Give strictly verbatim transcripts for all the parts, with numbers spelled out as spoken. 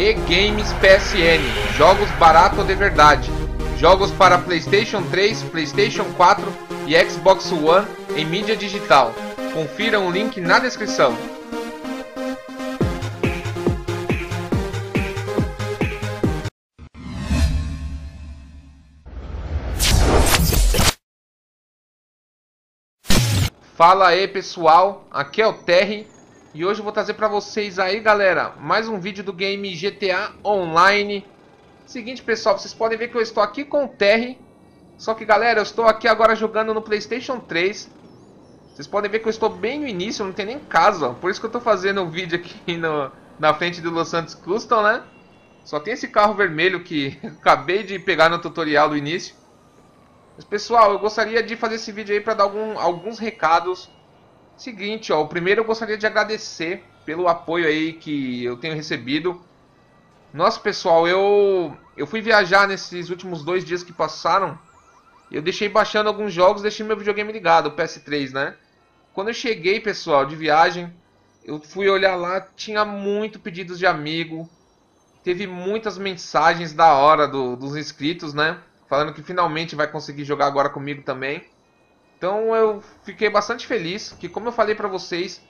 E-Games P S N, jogos barato de verdade. Jogos para PlayStation três, PlayStation quatro e Xbox One em mídia digital. Confira o link na descrição. Fala aí pessoal, aqui é o Terry e hoje eu vou trazer pra vocês aí galera, mais um vídeo do game G T A Online. Seguinte pessoal, vocês podem ver que eu estou aqui com o Terry, só que galera, eu estou aqui agora jogando no PlayStation três. Vocês podem ver que eu estou bem no início, não tem nem casa, por isso que eu estou fazendo um vídeo aqui no, na frente do Los Santos Customs, né? Só tem esse carro vermelho que acabei de pegar no tutorial do início. Mas, pessoal, eu gostaria de fazer esse vídeo aí para dar algum, alguns recados. Seguinte, ó, o primeiro eu gostaria de agradecer pelo apoio aí que eu tenho recebido. Nossa, pessoal, eu, eu fui viajar nesses últimos dois dias que passaram. Eu deixei baixando alguns jogos, deixei meu videogame ligado, o P S três, né? Quando eu cheguei, pessoal, de viagem, eu fui olhar lá, tinha muito pedidos de amigo. Teve muitas mensagens da hora do, dos inscritos, né? Falando que finalmente vai conseguir jogar agora comigo também. Então eu fiquei bastante feliz. Que como eu falei pra vocês,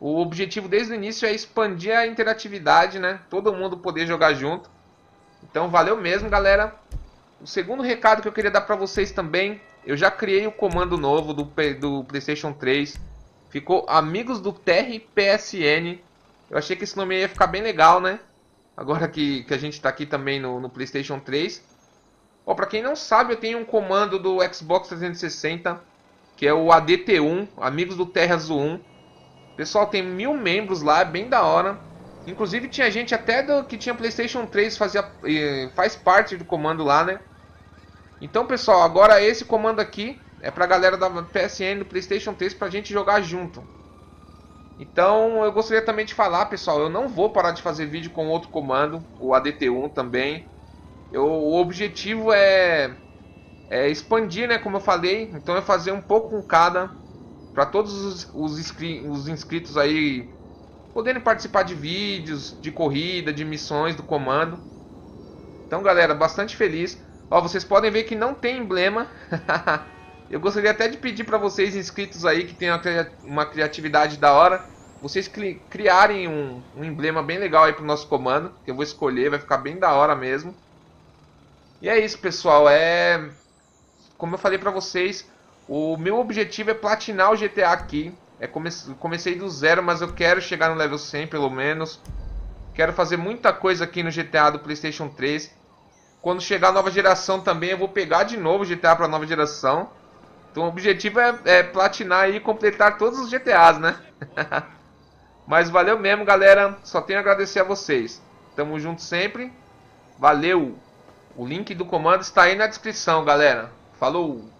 o objetivo desde o início é expandir a interatividade, né? Todo mundo poder jogar junto. Então valeu mesmo, galera. O segundo recado que eu queria dar pra vocês também. Eu já criei o comando novo do, do PlayStation três. Ficou Amigos do Terra P S N. Eu achei que esse nome ia ficar bem legal, né? Agora que, que a gente tá aqui também no, no PlayStation três. Oh, para quem não sabe, eu tenho um comando do Xbox trezentos e sessenta, que é o A D T um, Amigos do Terra Azul um. Pessoal, tem mil membros lá, é bem da hora. Inclusive tinha gente até do, que tinha PlayStation três, fazia, faz parte do comando lá, né? Então pessoal, agora esse comando aqui é pra galera da P S N, do PlayStation três, pra gente jogar junto. Então eu gostaria também de falar, pessoal, eu não vou parar de fazer vídeo com outro comando, o A D T um também. Eu, o objetivo é, é expandir, né, como eu falei. Então é fazer um pouco com cada, para todos os, os, inscri os inscritos aí poderem participar de vídeos, de corrida, de missões do comando. Então galera, bastante feliz. Ó, vocês podem ver que não tem emblema. Eu gostaria até de pedir para vocês inscritos aí que tenham uma criatividade da hora, vocês cri criarem um, um emblema bem legal aí pro nosso comando, que eu vou escolher, vai ficar bem da hora mesmo. E é isso, pessoal, é... como eu falei pra vocês, o meu objetivo é platinar o G T A aqui. É come... Comecei do zero, mas eu quero chegar no level cem pelo menos. Quero fazer muita coisa aqui no G T A do PlayStation três. Quando chegar a nova geração também, eu vou pegar de novo o G T A pra nova geração. Então o objetivo é, é platinar e completar todos os G T As, né? Mas valeu mesmo, galera. Só tenho a agradecer a vocês. Tamo junto sempre. Valeu! O link do comando está aí na descrição, galera. Falou!